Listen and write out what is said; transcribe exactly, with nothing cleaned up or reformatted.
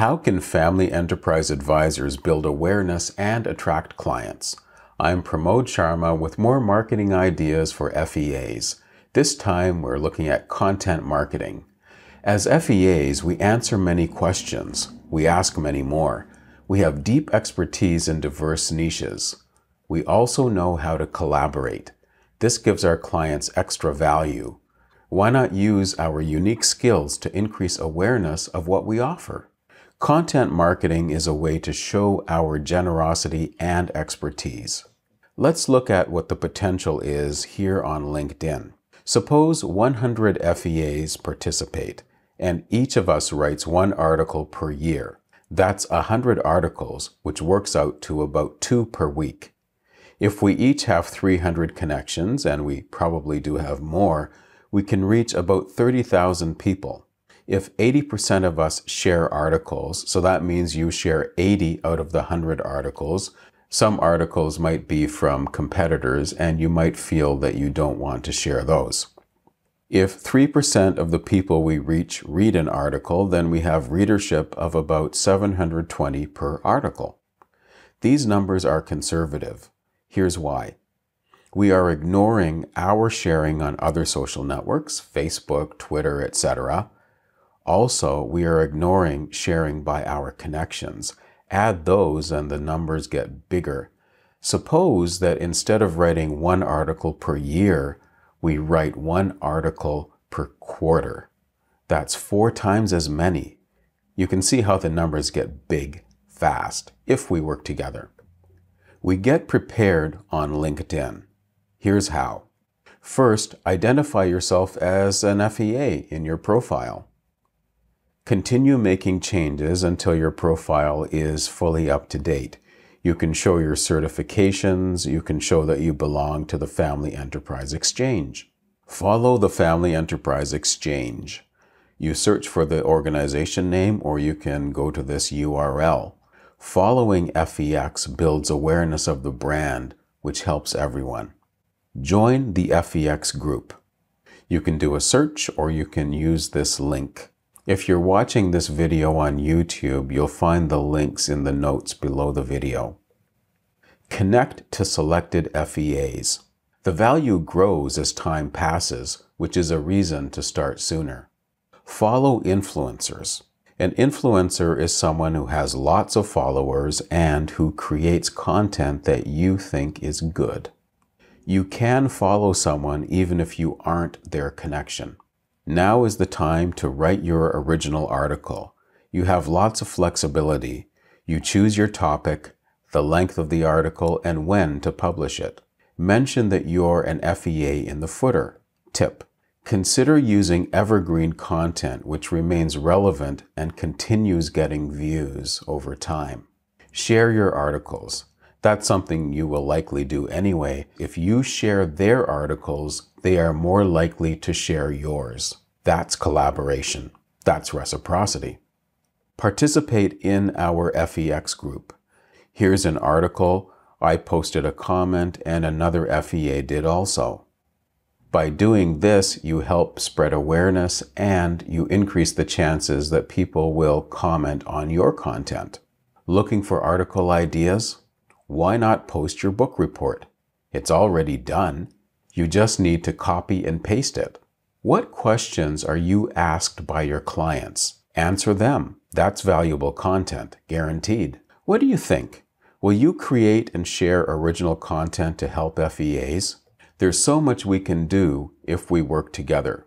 How can Family Enterprise Advisors build awareness and attract clients? I'm Promod Sharma with more marketing ideas for F E As. This time we're looking at content marketing. As F E As, we answer many questions. We ask many more. We have deep expertise in diverse niches. We also know how to collaborate. This gives our clients extra value. Why not use our unique skills to increase awareness of what we offer? Content marketing is a way to show our generosity and expertise. Let's look at what the potential is here on LinkedIn. Suppose one hundred F E As participate, and each of us writes one article per year. That's one hundred articles, which works out to about two per week. If we each have three hundred connections, and we probably do have more, we can reach about thirty thousand people. If eighty percent of us share articles, so that means you share eighty out of the one hundred articles. Some articles might be from competitors, and you might feel that you don't want to share those. If three percent of the people we reach read an article, then we have readership of about seven hundred twenty per article. These numbers are conservative. Here's why. We are ignoring our sharing on other social networks, Facebook, Twitter, et cetera. Also, we are ignoring sharing by our connections. Add those and the numbers get bigger. Suppose that instead of writing one article per year, we write one article per quarter. That's four times as many. You can see how the numbers get big fast if we work together. We get prepared on LinkedIn. Here's how. First, identify yourself as an F E A in your profile. Continue making changes until your profile is fully up to date. You can show your certifications. You can show that you belong to the Family Enterprise Exchange. Follow the Family Enterprise Exchange. You search for the organization name, or you can go to this U R L. Following F E X builds awareness of the brand, which helps everyone. Join the F E X group. You can do a search, or you can use this link. If you're watching this video on YouTube, you'll find the links in the notes below the video. Connect to selected F E As. The value grows as time passes, which is a reason to start sooner. Follow influencers. An influencer is someone who has lots of followers and who creates content that you think is good. You can follow someone even if you aren't their connection. Now is the time to write your original article. You have lots of flexibility. You choose your topic, the length of the article, and when to publish it. Mention that you're an F E A in the footer. Tip: consider using evergreen content which remains relevant and continues getting views over time. Share your articles. That's something you will likely do anyway. If you share their articles, they are more likely to share yours. That's collaboration. That's reciprocity. Participate in our F E X group. Here's an article. I posted a comment and another F E A did also. By doing this, you help spread awareness and you increase the chances that people will comment on your content. Looking for article ideas? Why not post your book report? It's already done. You just need to copy and paste it. What questions are you asked by your clients? Answer them. That's valuable content, guaranteed. What do you think? Will you create and share original content to help F E As? There's so much we can do if we work together.